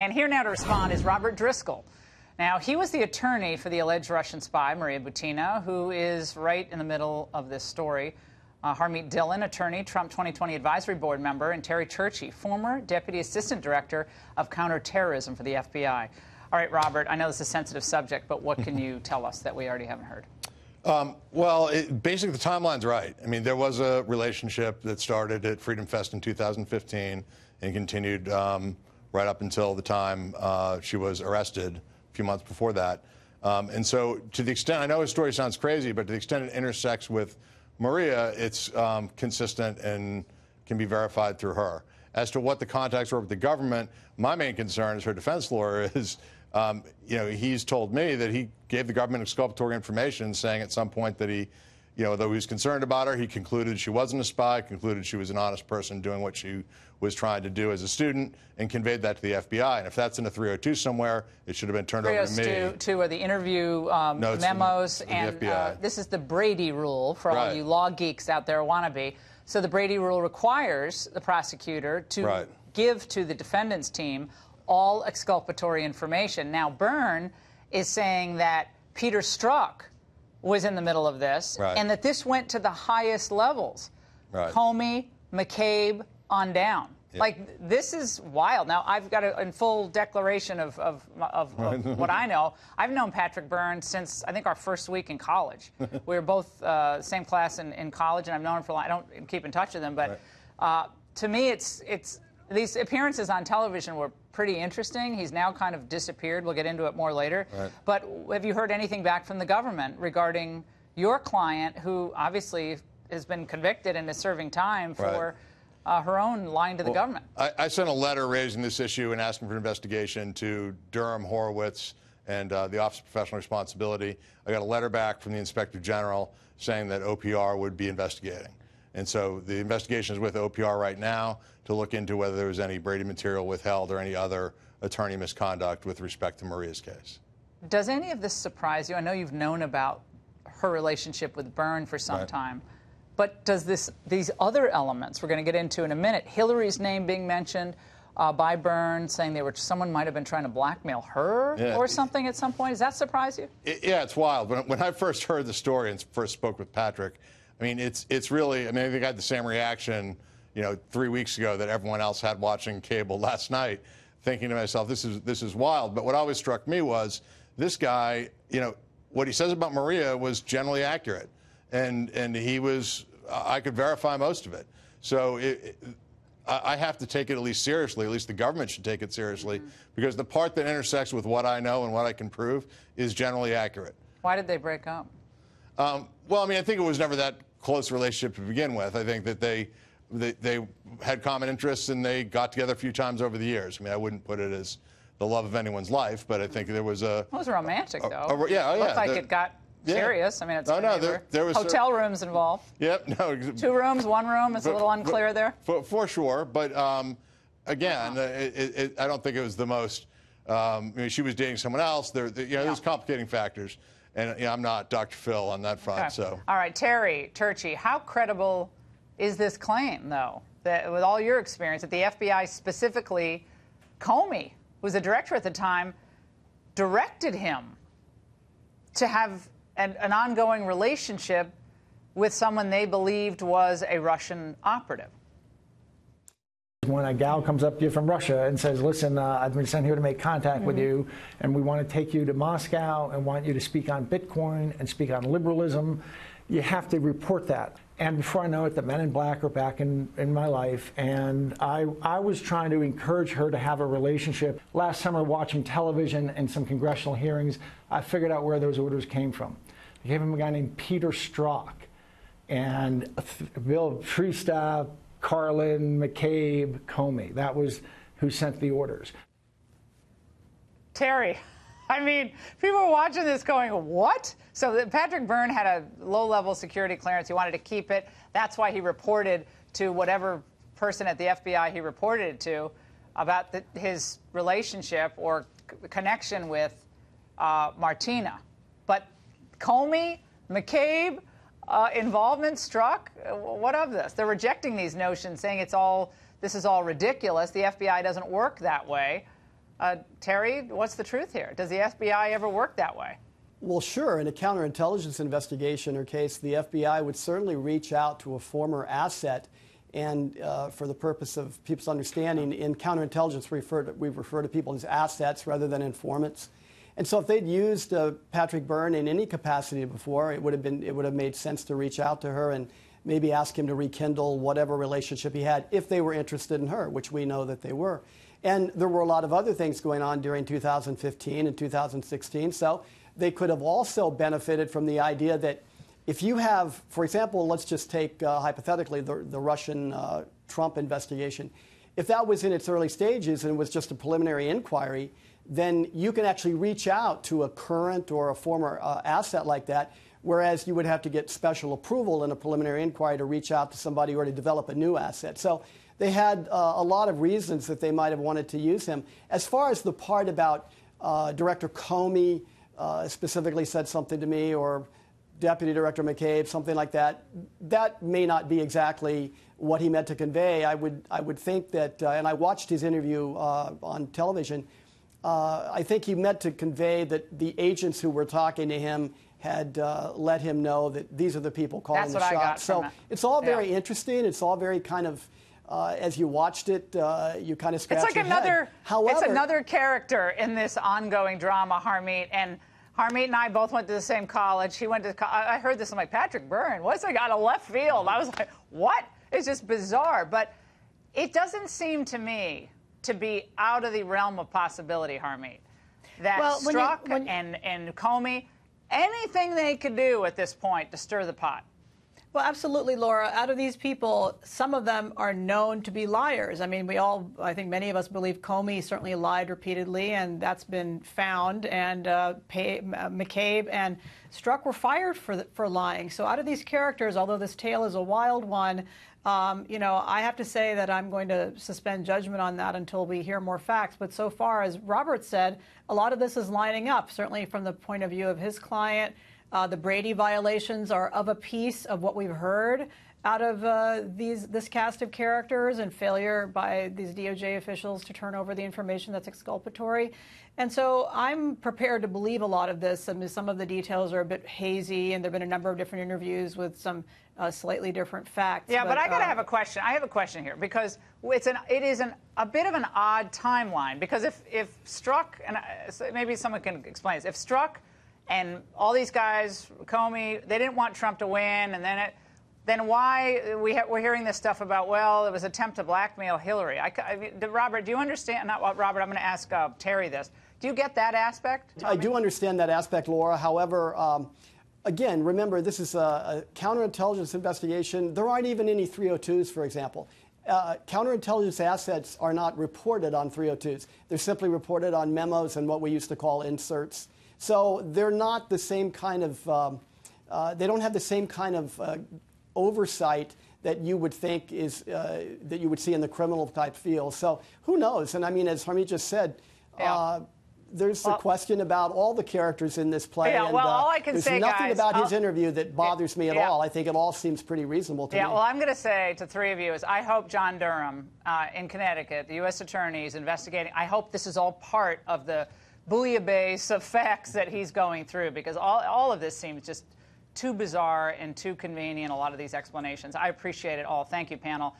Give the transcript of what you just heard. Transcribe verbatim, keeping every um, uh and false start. And here now to respond is Robert Driscoll. Now, he was the attorney for the alleged Russian spy, Maria Butina, who is right in the middle of this story. Uh, Harmeet Dillon, attorney, Trump twenty twenty advisory board member, and Terry Churchy, former deputy assistant director of counterterrorism for the F B I. All right, Robert, I know this is a sensitive subject, but what can you tell us that we already haven't heard? Um, well, it, basically, the timeline's right. I mean, there was a relationship that started at Freedom Fest in two thousand fifteen and continued um, right up until the time uh, she was arrested a few months before that. Um, and so, to the extent, I know his story sounds crazy, but to the extent it intersects with Maria, it's um, consistent and can be verified through her. As to what the contacts were with the government, my main concern as her defense lawyer is, um, you know, he's told me that he gave the government exculpatory information saying at some point that he, you know, though he was concerned about her, he concluded she wasn't a spy, concluded she was an honest person doing what she was trying to do as a student, and conveyed that to the F B I. And if that's in a three oh two somewhere, it should have been turned over to me. three oh two are the interview um, no, memos, in, and uh, this is the Brady rule for all right. you law geeks out there wannabe. So the Brady rule requires the prosecutor to right. give to the defendant's team all exculpatory information. Now, Byrne is saying that Peter Strzok was in the middle of this, right. and that this went to the highest levels, right. Comey, McCabe, on down. Yep. Like, this is wild. Now, I've got a in full declaration of, of, of, of what I know. I've known Patrick Byrne since, I think, our first week in college. We were both uh, same class in, in college, and I've known him for a long time. I don't keep in touch with him, but right. uh, to me, it's it's these appearances on television were pretty interesting. He's now kind of disappeared. We'll get into it more later. Right. But have you heard anything back from the government regarding your client, who obviously has been convicted and is serving time for right. uh, her own lying to well, the government? I, I sent a letter raising this issue and asking for an investigation to Durham Horowitz and uh, the Office of Professional Responsibility. I got a letter back from the Inspector General saying that O P R would be investigating. And so the investigation is with O P R right now to look into whether there was any Brady material withheld or any other attorney misconduct with respect to Maria's case. Does any of this surprise you? I know you've known about her relationship with Byrne for some right. time, but does this these other elements we're going to get into in a minute, Hillary's name being mentioned uh, by Byrne, saying they were someone might have been trying to blackmail her yeah. or something at some point, does that surprise you? It, yeah, it's wild. When, when I first heard the story and first spoke with Patrick, I mean, it's it's really, I mean, I think I had the same reaction, you know, three weeks ago that everyone else had watching cable last night, thinking to myself, this is this is wild. But what always struck me was this guy, you know, what he says about Maria was generally accurate, and and he was, I could verify most of it. So it, it, I have to take it at least seriously, at least the government should take it seriously, mm-hmm. because the part that intersects with what I know and what I can prove is generally accurate. Why did they break up? Um, well, I mean, I think it was never that close relationship to begin with. I think that they, they they had common interests and they got together a few times over the years. I mean, I wouldn't put it as the love of anyone's life, but I think there was a. It was romantic, a, though. A, a, yeah, oh, yeah. It looked like the, it got yeah. serious. I mean, it's. No, no, there, there was hotel rooms involved. Yep, no. Two rooms, one room. It's but, a little unclear but, there. For, for sure, but um, again, uh-huh. it, it, it, I don't think it was the most. Um, I mean, she was dating someone else. There, the, you know, yeah. there's complicating factors. And you know, I'm not Doctor Phil on that front, okay. so. All right, Terry Churchy, how credible is this claim, though, that with all your experience, that the F B I specifically, Comey, who was the director at the time, directed him to have an, an ongoing relationship with someone they believed was a Russian operative? When a gal comes up to you from Russia and says, listen, uh, I've been sent here to make contact mm-hmm. with you, and we want to take you to Moscow and want you to speak on Bitcoin and speak on liberalism, you have to report that. And before I know it, the men in black are back in, in my life, and I, I was trying to encourage her to have a relationship. Last summer, watching television and some congressional hearings, I figured out where those orders came from. I gave him a guy named Peter Strzok, and Bill Freestad, Carlin, McCabe, Comey. That was who sent the orders. Terry, I mean, people were watching this going, what? So Patrick Byrne had a low-level security clearance. He wanted to keep it. That's why he reported to whatever person at the F B I he reported it to about the, his relationship or connection with uh, Martina. But Comey, McCabe, Uh, involvement, Strzok? What of this? They're rejecting these notions, saying it's all, this is all ridiculous. The F B I doesn't work that way. Uh, Terry, what's the truth here? Does the F B I ever work that way? Well, sure. In a counterintelligence investigation or case, the F B I would certainly reach out to a former asset, and uh, for the purpose of people's understanding, in counterintelligence, we refer to, we refer to people as assets rather than informants. And so, if they'd used uh, Patrick Byrne in any capacity before, it would have been it would have made sense to reach out to her and maybe ask him to rekindle whatever relationship he had, if they were interested in her, which we know that they were. And there were a lot of other things going on during two thousand fifteen and two thousand sixteen, so they could have also benefited from the idea that if you have, for example, let's just take uh, hypothetically the, the Russian uh, Trump investigation. If that was in its early stages and was just a preliminary inquiry, then you can actually reach out to a current or a former uh, asset like that, whereas you would have to get special approval in a preliminary inquiry to reach out to somebody or to develop a new asset. So they had uh, a lot of reasons that they might have wanted to use him. As far as the part about uh, Director Comey uh, specifically said something to me, or Deputy Director McCabe, something like that, that may not be exactly what he meant to convey. I would, I would think that, uh, and I watched his interview uh, on television, uh, I think he meant to convey that the agents who were talking to him had uh, let him know that these are the people calling the shots. So it's all very interesting. It's all very kind of, Uh, as you watched it, uh, you kind of scratched your head. However, it's another character in this ongoing drama, Harmeet. And Harmeet and I both went to the same college. He went to co I heard this. I'm like, Patrick Byrne, what's I got a left field? I was like, what? It's just bizarre. But it doesn't seem to me to be out of the realm of possibility, Harmeet, that well, Strzok when you, when... and, and Comey, anything they could do at this point to stir the pot. Well, absolutely, Laura. Out of these people, some of them are known to be liars. I mean, we all, I think many of us believe Comey certainly lied repeatedly, and that's been found. And uh, Pay, uh, McCabe and Strzok were fired for, the, for lying. So out of these characters, although this tale is a wild one, um, you know, I have to say that I'm going to suspend judgment on that until we hear more facts. But so far, as Robert said, a lot of this is lining up, certainly from the point of view of his client. Uh, the Brady violations are of a piece of what we've heard out of uh, these this cast of characters, and failure by these D O J officials to turn over the information that's exculpatory. And so I'm prepared to believe a lot of this. I mean, some of the details are a bit hazy, and there have been a number of different interviews with some uh, slightly different facts. Yeah, but, but I got to uh, have a question. I have a question here, because it's an, it is an, a bit of an odd timeline, because if, if Strzok, and maybe someone can explain this, if Strzok and all these guys, Comey, they didn't want Trump to win, and then it, then why we ha we're hearing this stuff about, well, it was an attempt to blackmail Hillary. I, I, Robert, do you understand? Not Robert. I'm going to ask uh, Terry this. Do you get that aspect? Tommy? I do understand that aspect, Laura. However, um, again, remember this is a, a counterintelligence investigation. There aren't even any three oh twos, for example. Uh, counterintelligence assets are not reported on three oh twos. They're simply reported on memos and what we used to call inserts. So they're not the same kind of, um, uh, they don't have the same kind of uh, oversight that you would think is, uh, that you would see in the criminal type field. So who knows? And I mean, as Harmeet just said, yeah. uh, there's well, the question about all the characters in this play. Yeah, and, well, uh, all I can there's say, nothing guys, about I'll, his interview that bothers me at yeah. all. I think it all seems pretty reasonable to yeah, me. Yeah, well, I'm going to say to three of you is I hope John Durham uh, in Connecticut, the U S attorney, is investigating. I hope this is all part of the bouillabaisse of facts that he's going through, because all, all of this seems just too bizarre and too convenient, a lot of these explanations. I appreciate it all. Thank you, panel.